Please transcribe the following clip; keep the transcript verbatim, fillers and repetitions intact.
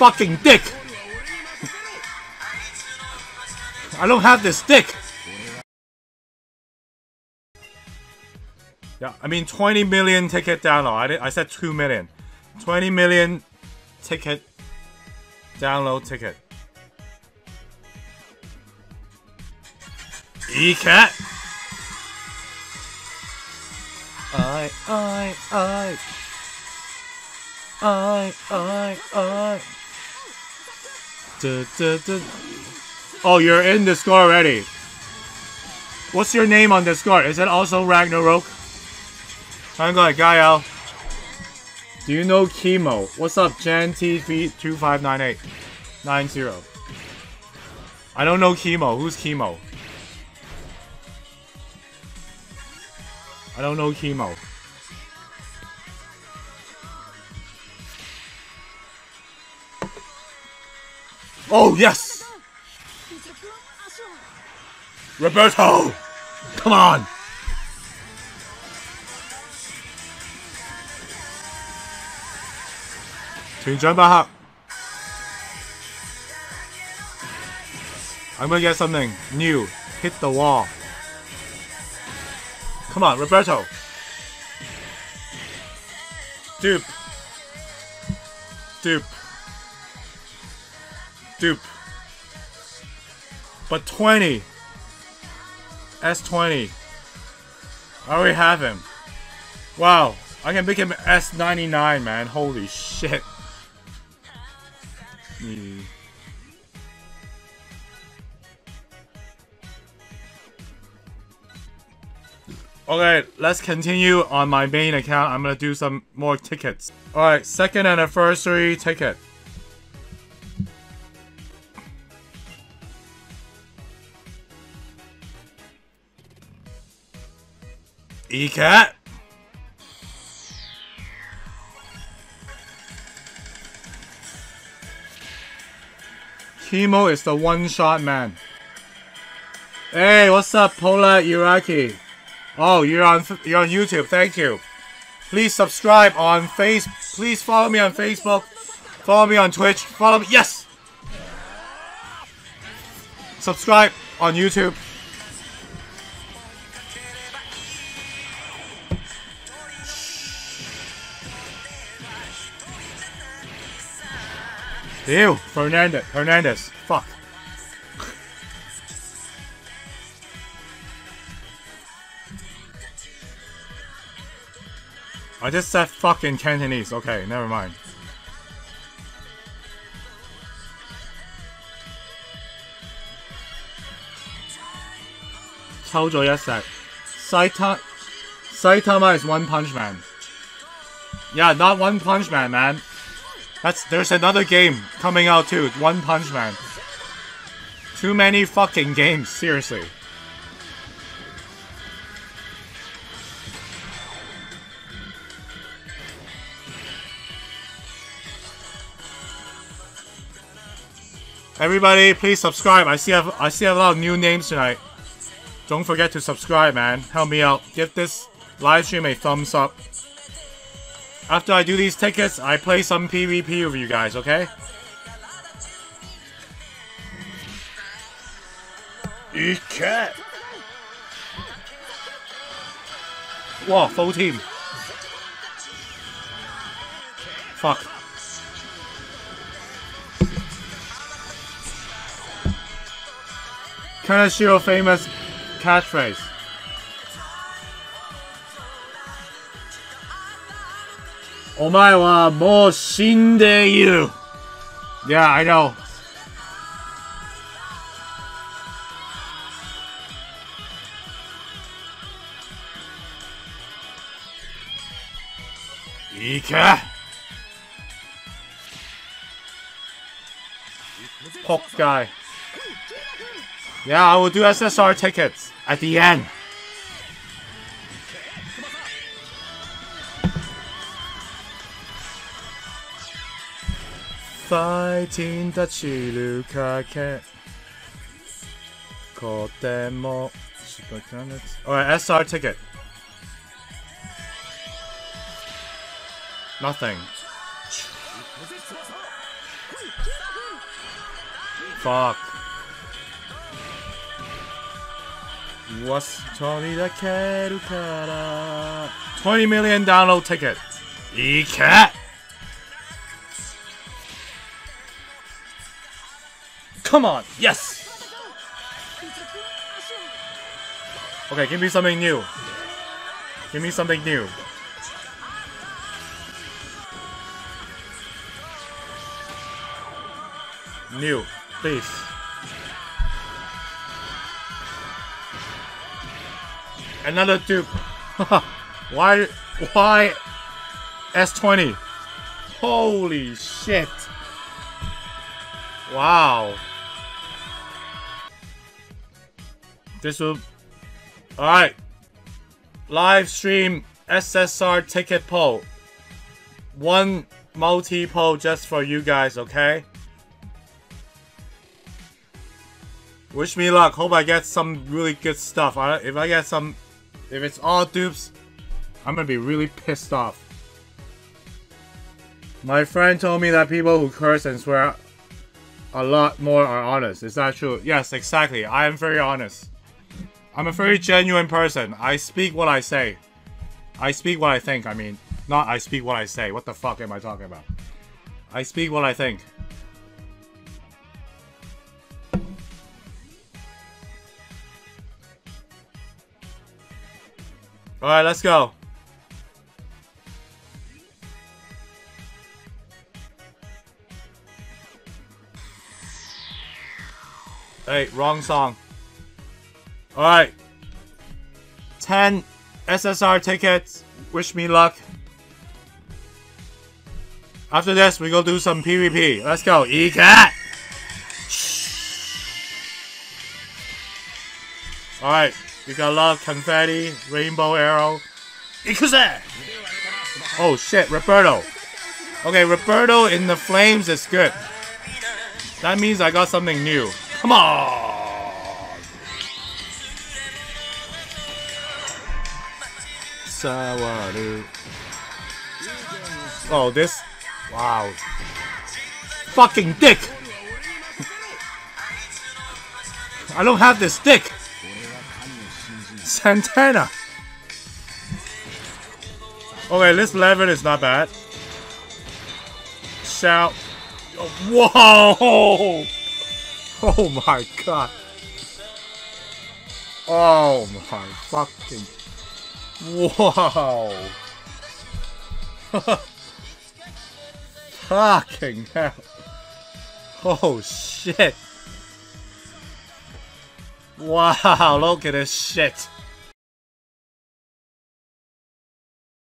fucking dick! I don't have this dick! Yeah, I mean twenty million ticket download. I, did, I said two million. twenty million ticket download ticket. E-cat! I, I, I. I, I, I. Da, da, da. Oh, you're in Discord already. What's your name on Discord? Is it also Ragnarok? I'm going, Gael. Do you know Kimo? What's up, Jan T V two five nine eight nine zero? I don't know Kimo. Who's Kimo? I don't know Kimo. Oh, yes! Roberto! Come on! Back. I'm gonna get something new. Hit the wall. Come on, Roberto! Dupe. Dupe. Dupe. But twenty. S twenty. I already have him. Wow. I can make him S ninety-nine, man. Holy shit. Mm. Okay, let's continue on my main account. I'm gonna do some more tickets. Alright, second anniversary ticket. E-cat? Kimo is the one-shot man. Hey, what's up, Pola Iraqi? Oh, you're on you're on YouTube. Thank you. Please subscribe on Face. Please follow me on Facebook. Follow me on Twitch. Follow me. Yes. Subscribe on YouTube. Ew, Fernandez, Hernandez, fuck. I just said fuck in Cantonese, okay, never mind. Chojo Yasak. Saitama, Saitama is One Punch Man. Yeah, not One Punch Man, man. That's- there's another game coming out too, One Punch Man. Too many fucking games, seriously. Everybody, please subscribe. I see I've, I see a lot of new names tonight. Don't forget to subscribe, man. Help me out. Give this live stream a thumbs up. After I do these tickets, I play some PvP with you guys, okay? Eat cat! Whoa, full team. Fuck. Kaneshiro famous catchphrase. Omae wa mou shinde iru. Yeah, I know. Ika. Pokkai. Yeah, I will do S S R tickets at the end. Fighting the Chilukake. Kotemo. Alright, S R ticket. Nothing. Fuck. What's twenty million dollar ticket. E cat. Come on. Yes. Okay, give me something new. Give me something new. New, please. Another dupe. Why? Why? S twenty. Holy shit. Wow. This will... Alright. Live stream S S R ticket poll. One multi poll just for you guys, okay? Wish me luck. Hope I get some really good stuff. I, if I get some... If it's all dupes, I'm gonna be really pissed off. My friend told me that people who curse and swear a lot more are honest. Is that true? Yes, exactly. I am very honest. I'm a very genuine person. I speak what I say. I speak what I think, I mean. Not I speak what I say. What the fuck am I talking about? I speak what I think. Alright, let's go. Hey, wrong song. Alright. ten S S R tickets. Wish me luck. After this, we go do some PvP. Let's go. E-cat! Alright. We got a lot of confetti, rainbow arrow. Ikuse! Oh shit, Roberto. Okay, Roberto in the flames is good. That means I got something new. Come on! Sawaru. Oh, this... Wow. Fucking dick! I don't have this dick! Santana! Okay, this level is not bad. Shout... Whoa! Oh my god. Oh my fucking... Whoa! Fucking hell. Oh shit. Wow, look at this shit.